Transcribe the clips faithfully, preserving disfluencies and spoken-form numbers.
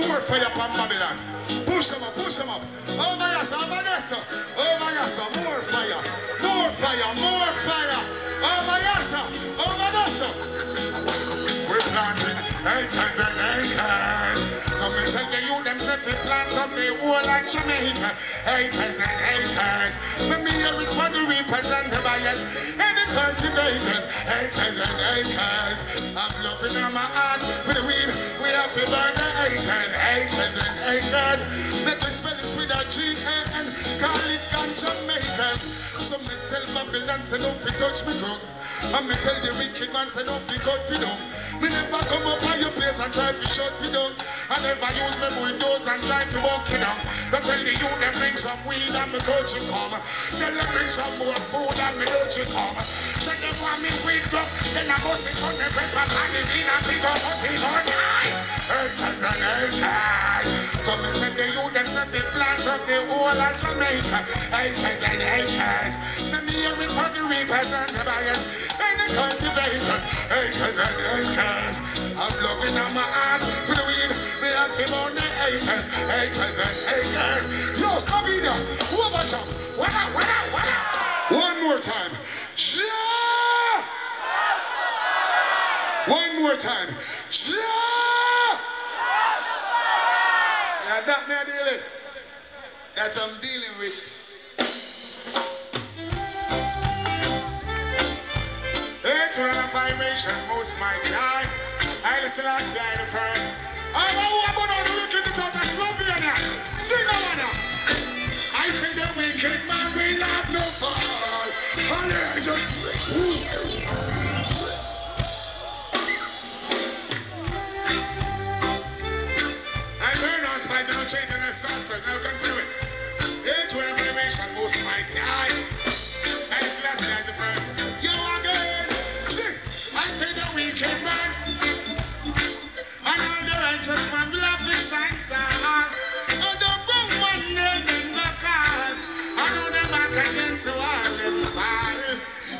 More fire from Babylon. Push them up, push them up. Over yes, over yes, over yes, more fire, more fire, more fire. Over yes, over yes. We're planting acres and acres. Some say the youth them set the plants up the wall like Jamaica. Acres and acres. For me, everybody represented by us. Cultivators, acres and acres. I'm loving on my heart for the weed. We have to burn the acres, acres and acres. Let me spell it with a G A N. Call it ganja makers. Some may tell Babylon, say don't fi touch me drunk. And me tell the wicked man, say don't fi cut me down. Me never come up on your place and try to shut me down. I never use my bulldoze and try to walk it down. They tell the youth they bring some weed and me don't you come. They bring some more food and me don't you come. Say them want me weed up, then I must it on the paper and the bean and big up on the on high. Acres and acres. Come and say the youth them set the plants of the whole of Jamaica. Acres and acres. Let me hear it for the reapers and the buyers and the cultivators. Acres and acres. I'm loving on my heart for the weed. We have him on the acres, acres and acres. Yo, stop in there. Whoever jump. What up, what up, what up? One more time. Ja! One more time. Ja! Yeah, that me dealing. That I'm dealing with. Eight run of formation, most mighty high. I listen outside the first. I know I'm gonna look at the top and drop you now. Sing on now. I say the wicked man will have no fun. I learned on spite of no change in the saucer, now confirm it. Into information, most mighty high. I just last night the firm. You are good. Sing. I say the wicked man. And all the righteous man will have this time. Oh, the wrong one named in the car. I know them back again, so I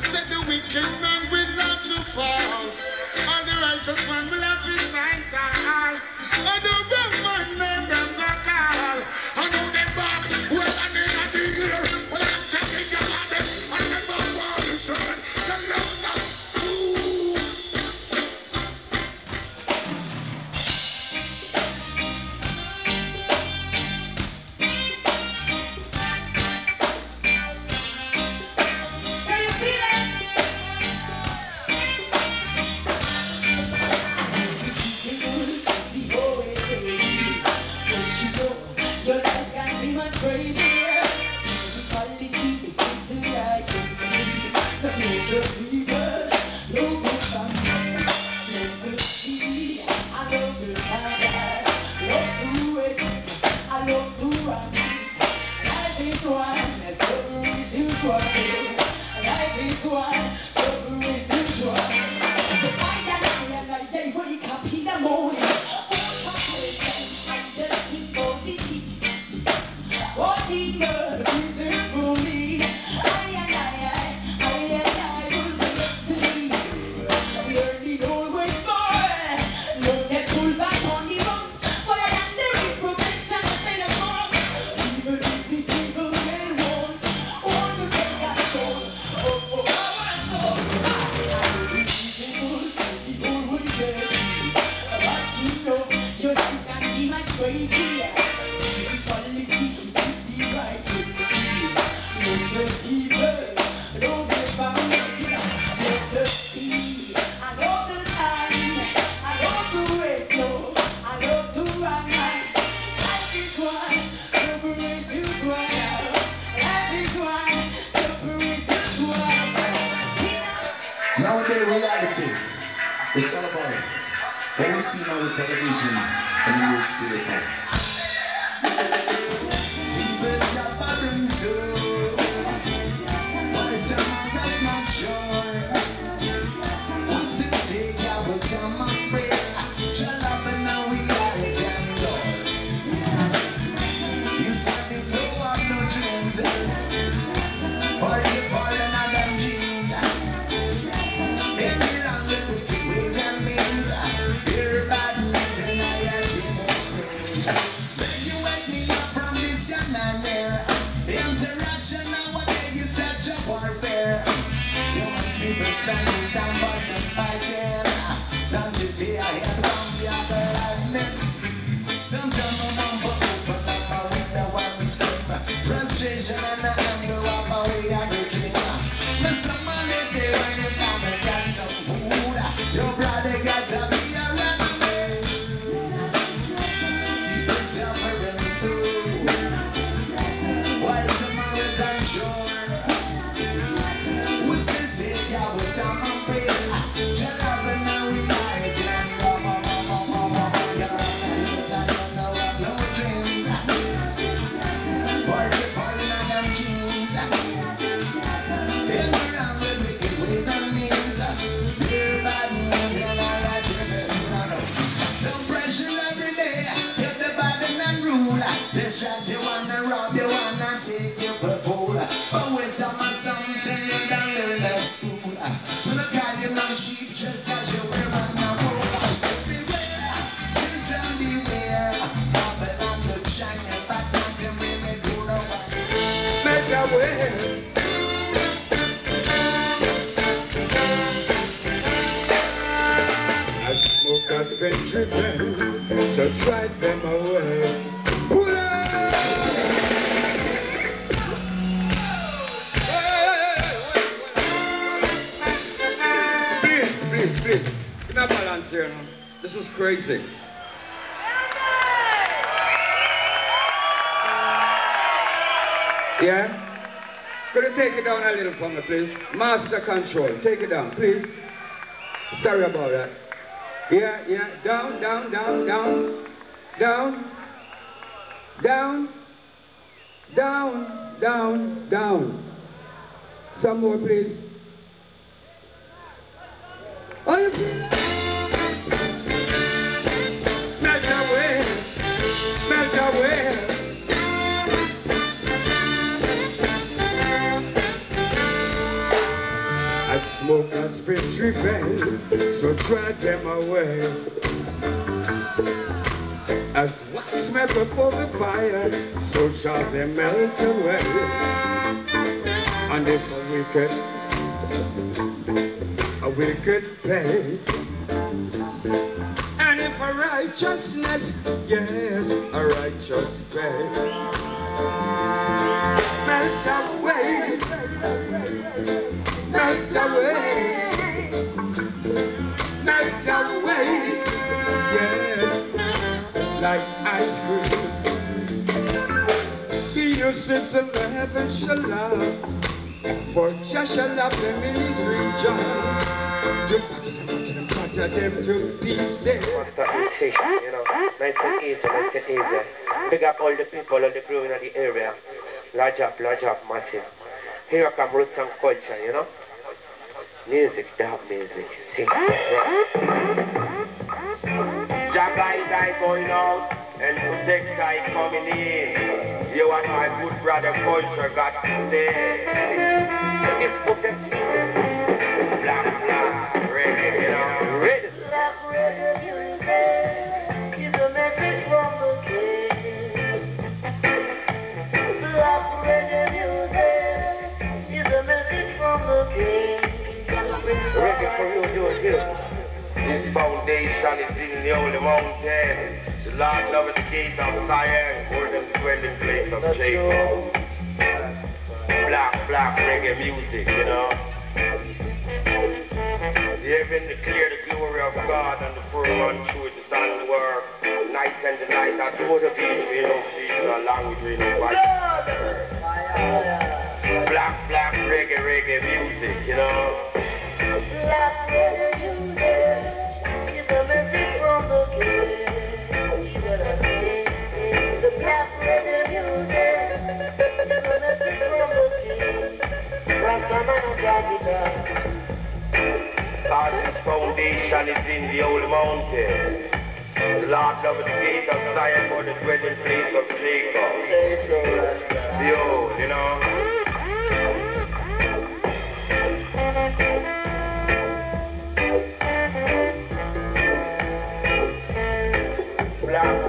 said the wicked man will love to fall. All the righteous man will have his night all. All the wrong man named them the call. I know them back when I need a deal. When I'm talking about them, I never want to turn the love of food. millionaire. Interaction nowadays is such a warfare. Too much people spending time for some fighting. Don't you see I had one the other lightning? Sometimes I want to open up my window and escape frustration and I know I'm a way I go dream. But somebody say when you come and get some food, your brother got a be a lot of men. You're suffering so. While tomorrow is unsure, we still take our time and pray. Just love and now we are it. Jazz One and rob you, wanna take you for fool. Always I'm on something you don't learn at school. When I call you no sheep just cause you wear on my roll. So beware, children beware. Babylon to shine your back, not to make me do no one. Make your way. I smoke adventure men, so drive them away. Here, no? This is crazy. Yeah? Could you take it down a little for me, please? Master control, take it down, please. Sorry about that. Yeah, yeah. Down, down, down, down. Down. Down. Down, down, down. Some more, please. Are you feeling? I smoke a spiritual bell, so drive them away. As wax met before the fire, so shall they melt away. And if a wicked, a wicked pay, and if a righteousness, yes, a righteous pay, melt away. Melt away, melt away, yeah, like ice cream. Be your sins and the heaven shall love, for just shall love them in his region. To butter them, butter them, butter them to pieces. Master musician, you know, nice and easy, nice and easy. Big up all the people, all the crew in the area. Large up, large up, massive. Here come roots and culture, you know. Music, dub music, sing. Jagai guy going out and protect guy coming in. You and my good brother culture got to say. It's for the people. Black, black, reggae, you know. Reggae. Black reggae music is a message from the king. Black reggae music is a message from the king. Reggae for you, do you. This foundation is in the holy mountain. The Lord loveth the gate of Zion, for them dwelling place of Jacob. Black, black reggae music, you know. The heaven declare the glory of God, and the poor run through the sun's work. Night and the night, I throw the beach, we don't speak no language, we don't fight. Black, black reggae, reggae music, you know. Black reggae music is a message from the king. You gotta sing the black reggae music. It's a message from the king. Rastaman and Jajita. God's foundation is in the old mountain. The Lord of the gate of Zion for the dwelling place of Jacob. Say so, Rasta. The old, you know.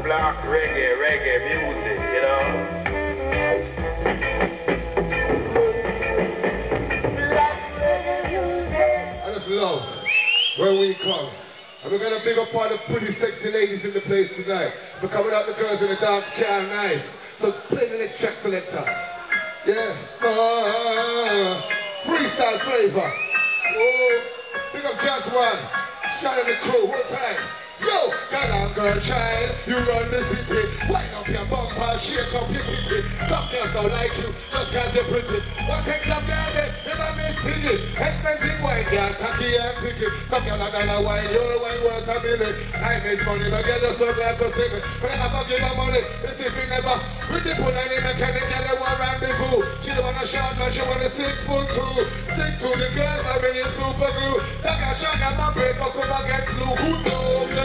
Black reggae, reggae music, you know. when we come. And we're going to big up all the pretty sexy ladies in the place tonight, because without the girls in the dance can't nice. So play the next track selector. Yeah. Uh, freestyle flavor. Oh, big up Jazz One. Shout out the crew. One time. Yo, got a girl child, you run the city. Wind up your bumper, shake up your kitty. Some girls don't like you, just cause you're pretty. One thing some girl they never miss piggy. Expensive wine, girl, tacky and ticky. Some girl a dollar wine, you're wine worth a million. Time is money, but girl, you're so glad to save it. But I never give her money, this is we never. With the pull and the mechanic, girl, they want rendezvous. She don't want a short man, she want a six foot two. Stick to the girls, I mean it's super glue. Take a shot, I'm a break, but come and get slew. Who knows?